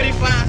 35.